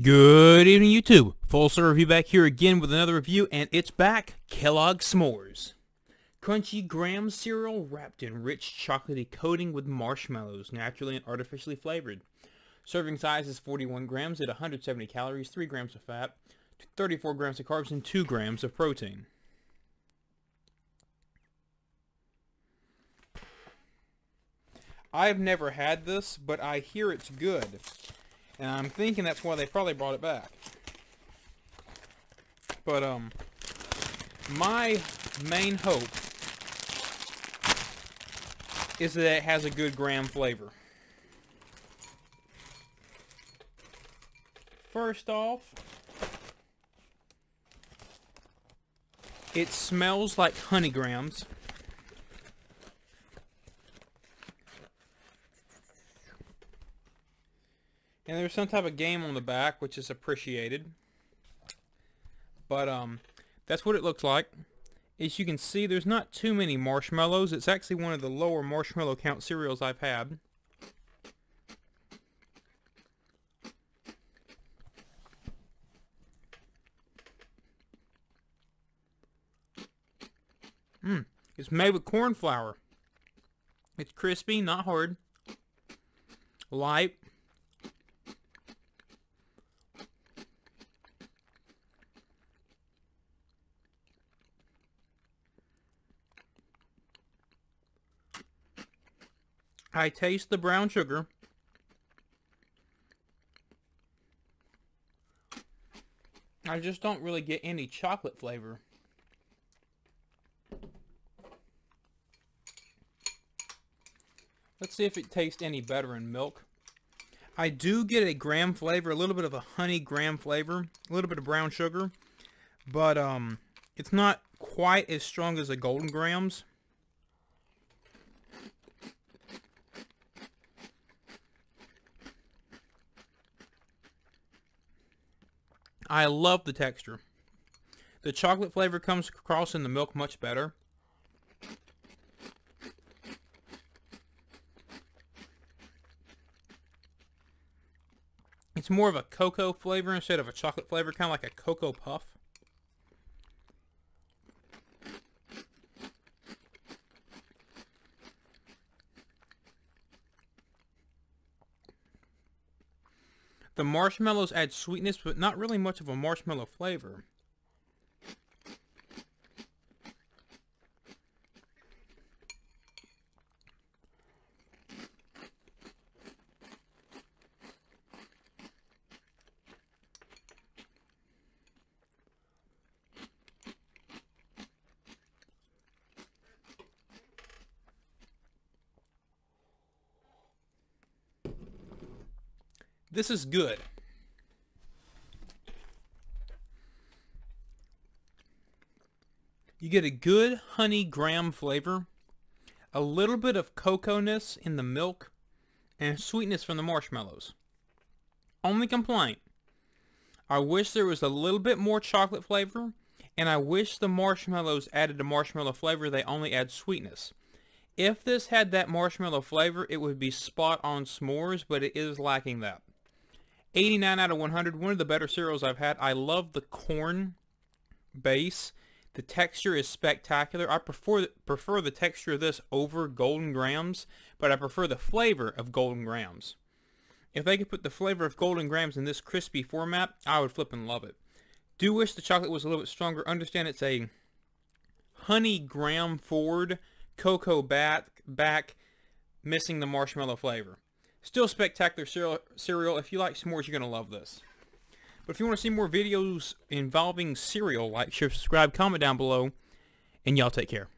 Good evening, YouTube. Full Circle Review back here again with another review, and it's back. Kellogg's S'mores. Crunchy graham cereal wrapped in rich chocolatey coating with marshmallows, naturally and artificially flavored. Serving size is 41 grams at 170 calories, 3 grams of fat, 34 grams of carbs, and 2 grams of protein. I've never had this, but I hear it's good. And I'm thinking that's why they probably brought it back. But, my main hope is that it has a good graham flavor. First off, it smells like Honey Grahams. And there's some type of game on the back, which is appreciated. But that's what it looks like. As you can see, there's not too many marshmallows. It's actually one of the lower marshmallow count cereals I've had. It's made with corn flour. It's crispy, not hard. Light. I taste the brown sugar. I just don't really get any chocolate flavor. Let's see if it tastes any better in milk. I do get a graham flavor, a little bit of a honey graham flavor, a little bit of brown sugar, but it's not quite as strong as the Golden Grahams. I love the texture. The chocolate flavor comes across in the milk much better. It's more of a cocoa flavor instead of a chocolate flavor, kind of like a Cocoa Puff. The marshmallows add sweetness, but not really much of a marshmallow flavor. This is good. You get a good honey graham flavor, a little bit of cocoa-ness in the milk, and sweetness from the marshmallows. Only complaint, I wish there was a little bit more chocolate flavor, and I wish the marshmallows added a marshmallow flavor. They only add sweetness. If this had that marshmallow flavor, it would be spot on s'mores, but it is lacking that. 89 out of 100, one of the better cereals I've had. I love the corn base. The texture is spectacular. I prefer the texture of this over Golden Grahams, but I prefer the flavor of Golden Grahams. If they could put the flavor of Golden Grahams in this crispy format, I would flip and love it. Do wish the chocolate was a little bit stronger. Understand it's a honey graham forward, cocoa back, missing the marshmallow flavor. Still spectacular cereal. If you like s'mores, you're going to love this. But if you want to see more videos involving cereal, like, share, subscribe, comment down below, and y'all take care.